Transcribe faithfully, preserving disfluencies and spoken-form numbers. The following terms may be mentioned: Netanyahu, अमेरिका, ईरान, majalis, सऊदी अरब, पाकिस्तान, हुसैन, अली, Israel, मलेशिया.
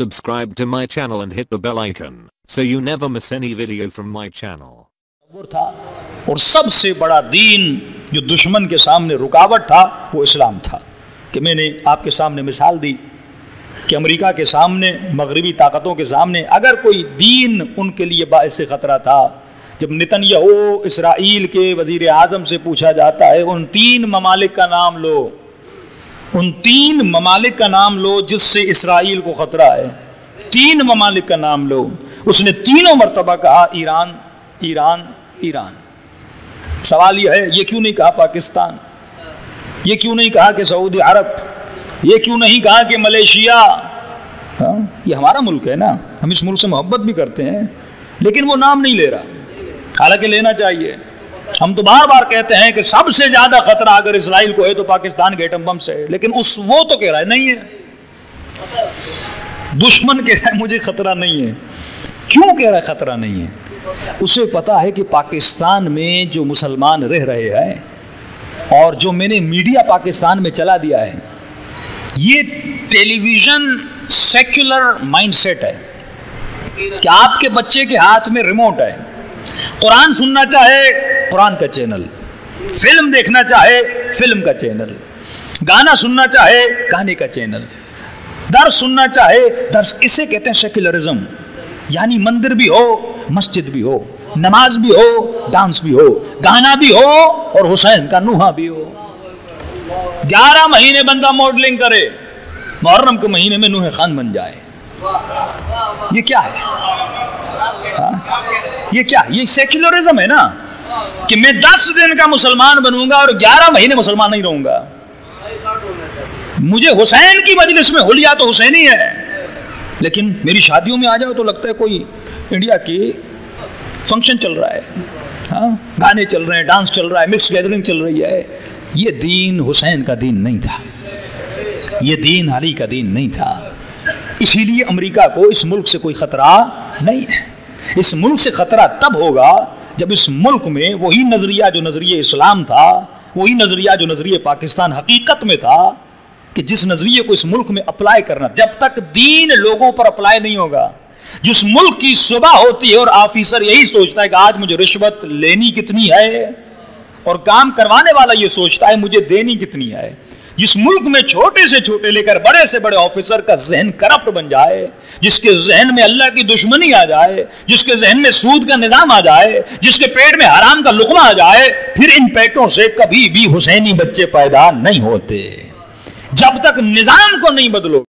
Subscribe to my channel and hit the bell icon so you never miss any video from my channel. था और सबसे बड़ा दीन जो दुश्मन के सामने रुकावट था वो इस्लाम था कि मैंने आपके सामने मिसाल दी कि अमेरिका के सामने मगरबी ताकतों के सामने अगर कोई दीन उनके लिए बाइस ख़तरा था, जब नेतन्याहू इसराइल के वज़ीर आज़म से पूछा जाता है उन तीन ममालिक का नाम लो, उन तीन ममालिक का नाम लो जिससे इसराइल को ख़तरा है, तीन ममालिक का नाम लो, उसने तीनों मरतबा कहा ईरान ईरान ईरान। सवाल यह है ये क्यों नहीं कहा पाकिस्तान, ये क्यों नहीं कहा कि सऊदी अरब, ये क्यों नहीं कहा कि मलेशिया। हाँ, ये हमारा मुल्क है ना, हम इस मुल्क से मोहब्बत भी करते हैं, लेकिन वो नाम नहीं ले रहा, हालांकि लेना चाहिए। हम तो बार बार कहते हैं कि सबसे ज्यादा खतरा अगर इसराइल को है तो पाकिस्तान के एटम बम से है, लेकिन उस वो तो कह रहा है नहीं है, दुश्मन कह रहा है मुझे खतरा नहीं है। क्यों कह रहा है खतरा नहीं है? उसे पता है कि पाकिस्तान में जो मुसलमान रह रहे हैं और जो मैंने मीडिया पाकिस्तान में चला दिया है, ये टेलीविज़न सेक्युलर माइंडसेट है कि आपके बच्चे के हाथ में रिमोट है, कुरान सुनना चाहे कुरान का चैनल, फिल्म देखना चाहे फिल्म का चैनल, गाना सुनना चाहे गाने का चैनल, दर्स सुनना चाहे दर्स। इसे कहते हैं सेक्युलरिज्म, यानी मंदिर भी हो, मस्जिद भी हो, नमाज भी हो, डांस भी हो, गाना भी हो और हुसैन का नुहा भी हो। ग्यारह महीने बंदा मॉडलिंग करे, मुहर्रम के महीने में नूहे खान बन जाए, ये क्या है? हा? ये क्या है? ये सेक्युलरिज्म है ना कि मैं दस दिन का मुसलमान बनूंगा और ग्यारह महीने मुसलमान नहीं रहूंगा। मुझे हुसैन की मजलिस में होलिया तो हुसैन ही है, लेकिन मेरी शादियों में आ जाओ तो लगता है कोई इंडिया के फंक्शन चल रहा है। हाँ, गाने चल रहे हैं, डांस चल रहा है, मिक्स गैदरिंग चल रही है। ये दीन हुसैन का दीन नहीं था, ये दीन अली का दीन नहीं था। इसीलिए अमेरिका को इस मुल्क से कोई ख़तरा नहीं है। इस मुल्क से ख़तरा तब होगा जब इस मुल्क में वही नज़रिया जो नज़रिया इस्लाम था, वही नज़रिया जो नज़रिया पाकिस्तान हकीकत में था, कि जिस नजरिए को इस मुल्क में अप्लाई करना, जब तक दीन लोगों पर अप्लाई नहीं होगा। जिस मुल्क की सुबह होती है और ऑफिसर यही सोचता है कि आज मुझे रिश्वत लेनी कितनी है और काम करवाने वाला ये सोचता है मुझे देनी कितनी है। जिस मुल्क में छोटे से छोटे लेकर बड़े से बड़े ऑफिसर का जहन करप्ट बन जाए, जिसके जहन में अल्लाह की दुश्मनी आ जाए, जिसके जहन में सूद का निजाम आ जाए, जिसके पेट में हराम का लुकमा आ जाए, फिर इन पेटों से कभी भी हुसैनी बच्चे पैदा नहीं होते। जब तक निजाम को नहीं बदलो।